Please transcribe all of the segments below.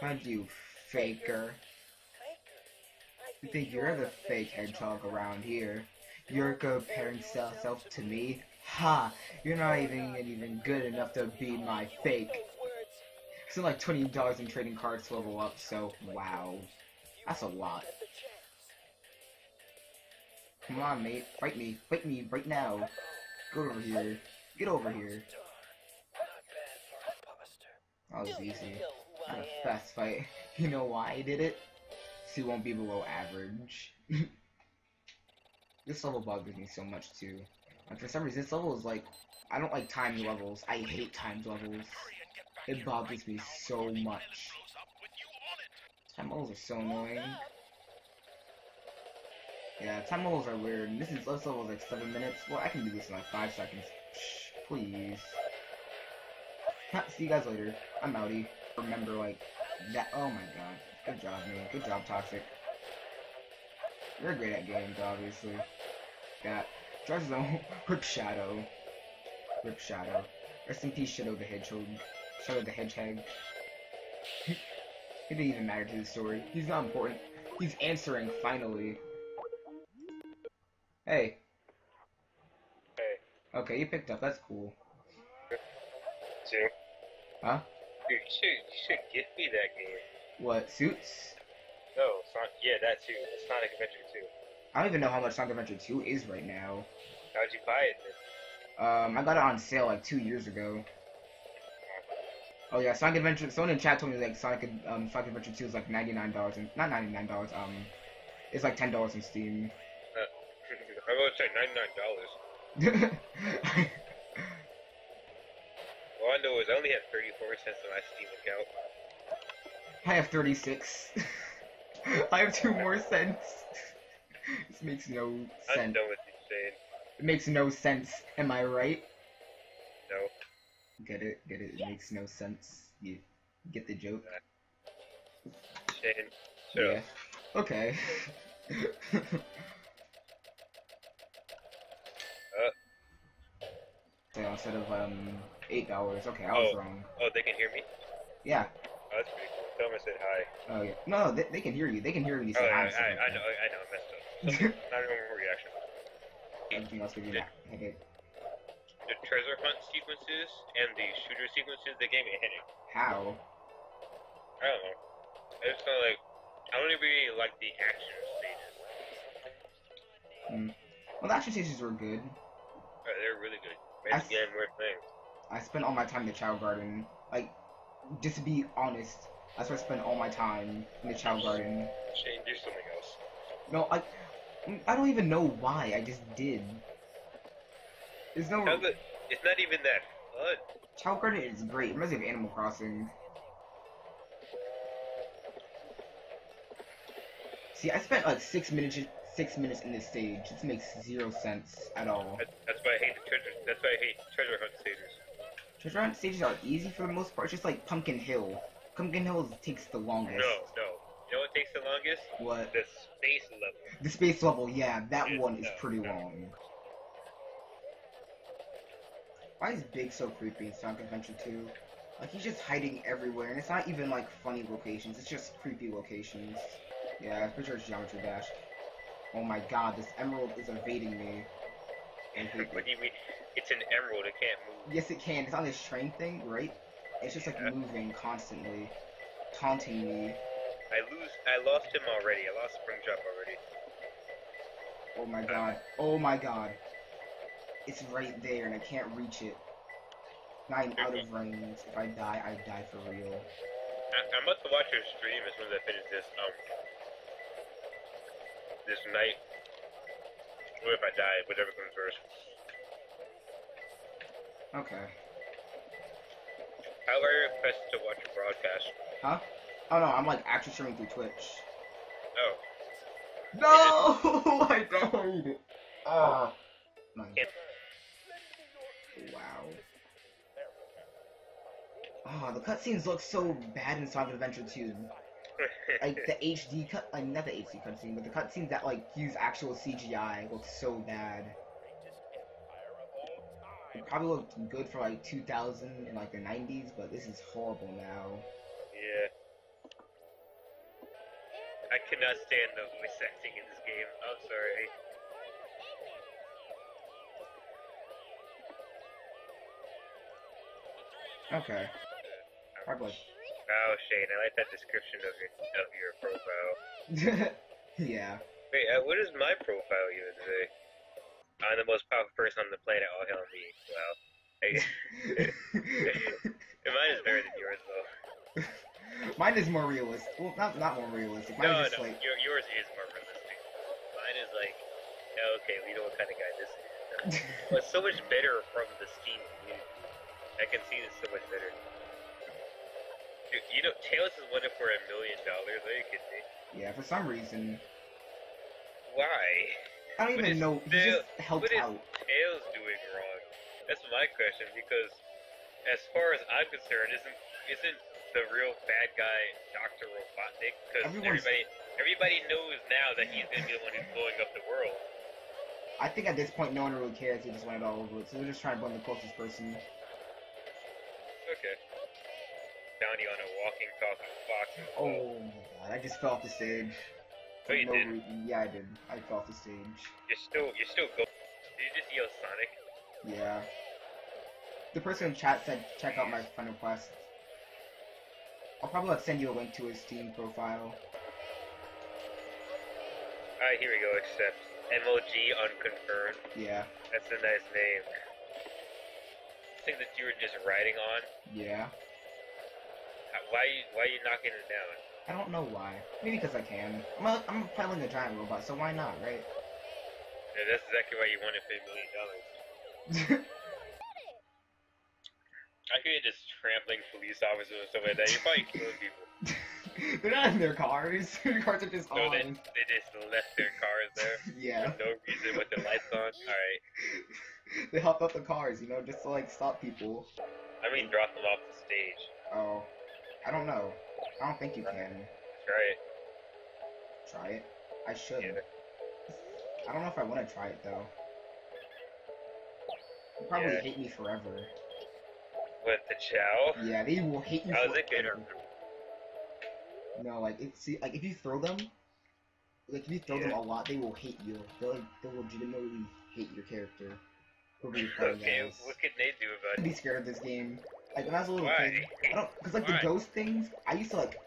Hunt, you faker. You think you're the fake hedgehog around here? You're comparing yourself to me? Ha! You're not even good enough to be my fake. It's like $20 in trading cards to level up, so wow. That's a lot. Come on, mate. Fight me. Fight me right now. Go over here. Get over here. That was easy. Not a fast fight. You know why I did it? So you won't be below average. This level bugs me so much too. Like for some reason, this level is like, I don't like timed levels. I hate timed levels. It bothers me so much. Time levels are so annoying. Yeah, time levels are weird. And this level is like 7 minutes. Well, I can do this in like 5 seconds. Psh, please. Ha, see you guys later. I'm outie. Remember like that. Oh my god. Good job, man. Good job, Toxic. You're great at games, obviously. Yeah. Drives his own. Rip Shadow. Rip Shadow. Rest in peace, Shadow the Hedgehog. Shadow the Hedgehog. It didn't even matter to the story. He's not important. He's answering, finally. Hey. Hey. Okay, you picked up. That's cool. Suit. Huh? Dude, you should get me that game. What, Suits? No, yeah, that too. It's Sonic Adventure 2. I don't even know how much Sonic Adventure 2 is right now. How'd you buy it then? I got it on sale like 2 years ago. Oh yeah, Sonic Adventure. Someone in chat told me like Sonic Adventure 2 is like $99 and not $99. It's like $10 on Steam. I'm gonna say $99. All I know is I only have 34 cents on my Steam account. I have 36. I have 2 more cents. This makes no sense. I know what you're saying. It makes no sense. Am I right? No. Get it? Get it? It makes no sense. You get the joke? Shane. Sure. Yeah. Okay. Yeah, instead of $8. Okay, I was wrong. Oh, they can hear me? Yeah. Oh, that's pretty cool. Tell them I said hi. Oh yeah. No, they can hear you. They can hear you say hi. I know. I messed up. Something, not even a reaction. Everything else we do not. Okay. The treasure hunt sequences and the shooter sequences, they gave me a headache. How? I don't know. I just felt like I don't even really like the action stages. Mm. Well, the action stages were good. Oh, they're really good. Made the game worth playing. I spent all my time in the Chao Garden. Like, just to be honest, that's where I spent all my time in the Chao Garden. Shane, do something else. No, I don't even know why. I just did. There's no. It's not even that fun. Chao Garden is great. It reminds me of Animal Crossing. See, I spent like 6 minutes in this stage. This makes 0 sense at all. That's why I hate the treasure. That's why I hate treasure hunt stages. Treasure hunt stages are easy for the most part. It's just like Pumpkin Hill. Pumpkin Hill takes the longest. No. You know what takes the longest? What? The space level. The space level, yeah, that one is pretty long. Why is Big so creepy in Sonic Adventure 2? Like, he's just hiding everywhere, and it's not even, like, funny locations, it's just creepy locations. Yeah, I'm pretty sure it's Geometry Dash. Oh my god, this emerald is evading me. What do you mean? It's an emerald, it can't move. Yes, it can. It's on this train thing, right? It's just, like, moving constantly. Taunting me. I lost him already. I lost Spring Drop already. Oh my god. Oh my god. It's right there, and I can't reach it. I'm out of range. If I die for real. I'm about to watch your stream as soon as I finish this night. Or if I die, whatever comes first. Okay. How are you requested to watch a broadcast? Huh? Oh no, I'm like actually streaming through Twitch. Oh. No! I died! Oh. Nice. Wow. Oh, the cutscenes look so bad in Sonic Adventure 2. Like, the HD cut- not the HD cutscene, but the cutscenes that, like, use actual CGI look so bad. It probably looked good for, like, 2000 and, like, the 90s, but this is horrible now. Yeah. cannot stand the voice acting in this game. I'm sorry. Okay. Probably. Oh, Chayne, I like that description of your profile. Yeah. Wait, what is my profile even today? I'm the most powerful person on the planet. All hell me. Wow. Mine is better than yours, though. Mine is more realistic. Well, not more realistic. Mine is like... yours is more realistic. Mine is like, oh, okay, we know what kind of guy this is. Well, it's so much better from the Steam community. I can see this so much better. Dude, you know, Tails is one for $1 million. Are you kidding me? Yeah, for some reason. Why? I don't even know. He just helped out. What is Tails doing wrong? That's my question, because as far as I'm concerned, isn't the real bad guy Doctor Robotnik, because everybody knows now that he's gonna be the one who's blowing up the world. I think at this point no one really cares. They just want it all over with, so they're just trying to blame the closest person. Okay. Bounty on a walking, talking fox. Oh my god! I just fell off the stage. Oh, you did? Yeah, I did. I fell off the stage. You're still going. Did you just yell Sonic? Yeah. The person in chat said, "Check out my friend request." I'll probably send you a link to his Steam profile. Alright, here we go, accept. MLG Unconfirmed. Yeah. That's a nice name. The thing that you were just riding on? Yeah. Why are you knocking it down? I don't know why. Maybe because I can. I'm piloting a giant robot, so why not, right? Yeah, that's exactly why you wanted $50 million. I could be just trampling police officers or something like that. You're probably killing people. They're not in their cars. Their cars are just on. They just left their cars there. Yeah. For no reason with their lights on. Alright. They hop out the cars, you know, just to like stop people. I mean, drop them off the stage. Oh. I don't know. I don't think you can. Try it. Try it? I should. Yeah. I don't know if I want to try it though. They'll probably hate me forever. With the Chao? Yeah, they will hate you. How's it good? No, like if you throw them, a lot, they will hate you. They'll legitimately hate your character. Okay, what can they do about it? I'd be scared of this game. Like when I was a little kid, because like the ghost things, I used to like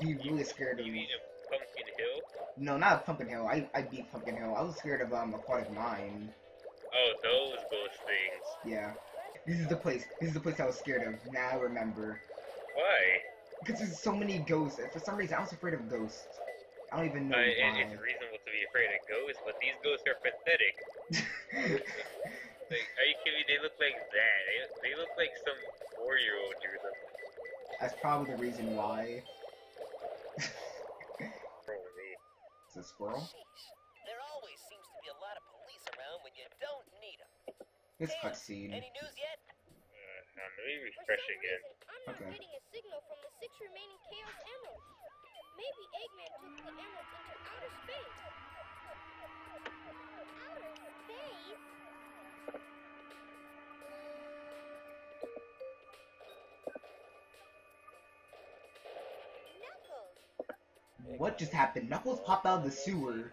be really scared of. You mean a Pumpkin Hill? No, not a Pumpkin Hill. I beat Pumpkin Hill. I was scared of Aquatic Mine. Oh, those ghost things. Yeah. This is the place. This is the place I was scared of. Now I remember. Why? Because there's so many ghosts. And for some reason, I was afraid of ghosts. I don't even know why. It's reasonable to be afraid of ghosts, but these ghosts are pathetic. Like, are you kidding me? They look like that. They look like some 4-year-old drew them. That's probably the reason why. Is it a squirrel? There always seems to be a lot of police around when you don't need them. This cutscene. Any news yet? Let me refresh again. I'm not getting a signal from the 6 remaining Chaos Emeralds. Maybe Eggman took the emeralds into outer space. Outer space? Knuckles! What just happened? Knuckles popped out of the sewer.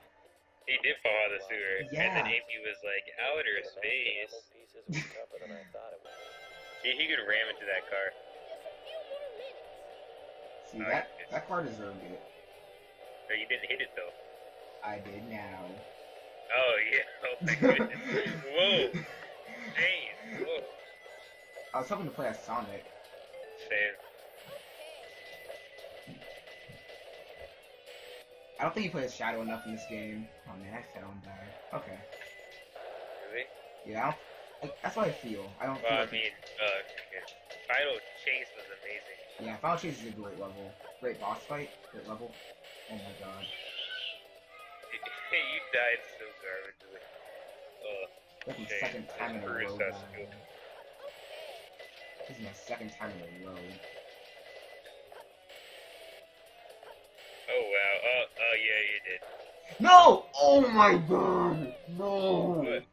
He did fall out of the sewer. Yeah. And then AP was like, outer space. See, he could ram into that car. See, that car deserved it. No, you didn't hit it, though. I did now. Oh, yeah. Oh, my goodness. Whoa. Dang. Whoa. I was hoping to play as Sonic. Same. I don't think you play as Shadow enough in this game. Oh, man, I fell and died. Okay. Really? Yeah. That's what I feel. I don't feel like I mean, Final Chase was amazing. Yeah, Final Chase is a great level. Great boss fight. Great level. Oh my god. You died so garbage. That's my second time in a row. This is my second time in a row. Oh wow. Oh yeah, you did. No! Oh my god! No! What?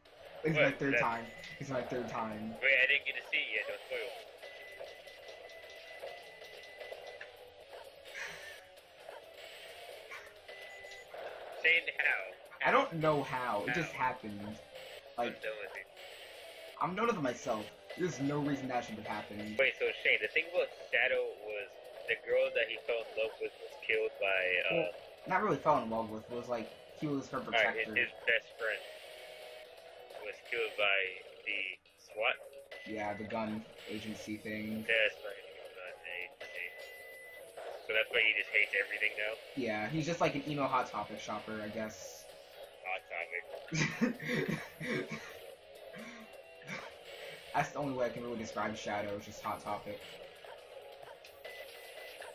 It's my third time. It's my third time. Wait, I didn't get to see it yet. Don't spoil. Chayne, how? I don't know how. It just happened. Like, I'm done with it myself. There's no reason that should have happened. Wait, so Chayne, the thing about Shadow was the girl that he fell in love with was killed by, well, not really fell in love with, was like, he was her protector. His best friend was killed by the SWAT? Yeah, the gun agency thing. That's right, the gun agency. So that's why he just hates everything now? Yeah, he's just like an emo Hot Topic shopper, I guess. Hot Topic. That's the only way I can really describe Shadow, just Hot Topic.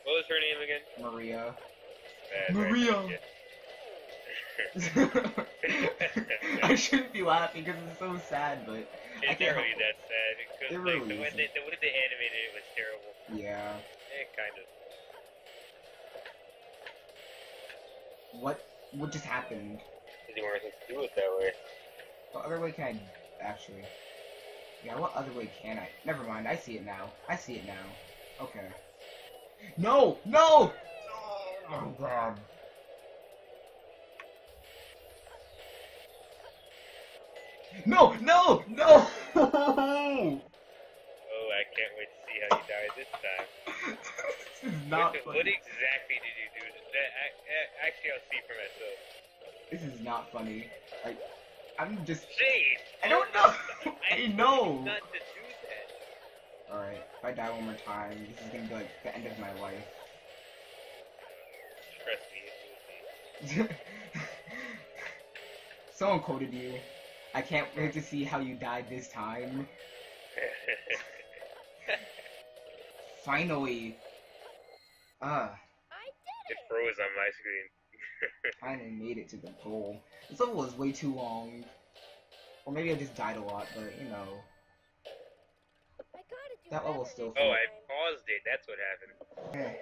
What was her name again? Maria. Maria! I shouldn't be laughing because it's so sad, but I can't really that sad because like, really the way they animated it was terrible. Yeah. It kind of. What just happened? There's no reason to do it that way. What other way can I actually? Yeah. What other way can I? Never mind. I see it now. I see it now. Okay. No! No! Oh god. No! No! No! Oh, I can't wait to see how you die this time. This is not funny. What exactly did you do? Actually, I'll see for myself. This is not funny. Like, I'm just... Chayne! I don't know! I know! Not to do that. Alright, if I die one more time, this is gonna be like the end of my life. Trust me, it will be. Someone quoted you. I can't wait to see how you died this time. Finally. I did it! It froze on my screen. Finally made it to the goal. This level was way too long. Or maybe I just died a lot, but you know. That level still fun. Oh, I paused it. That's what happened.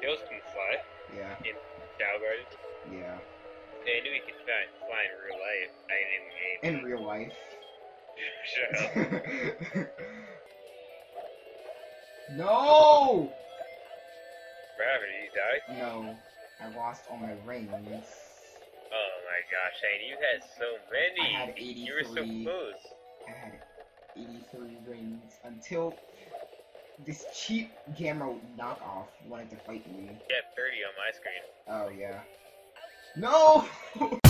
Hills can fly. Yeah. In Chao Garden. Yeah. I knew he could fly in real life. I didn't hate him. In real life. Shut up. No! Bravo, did you die? No. I lost all my rings. Oh my gosh, Shane, you had so many. I had 83. You were so close. I had 83 rings until this cheap Gamma knockoff wanted to fight me. Yeah, 30 on my screen. Oh, yeah. No!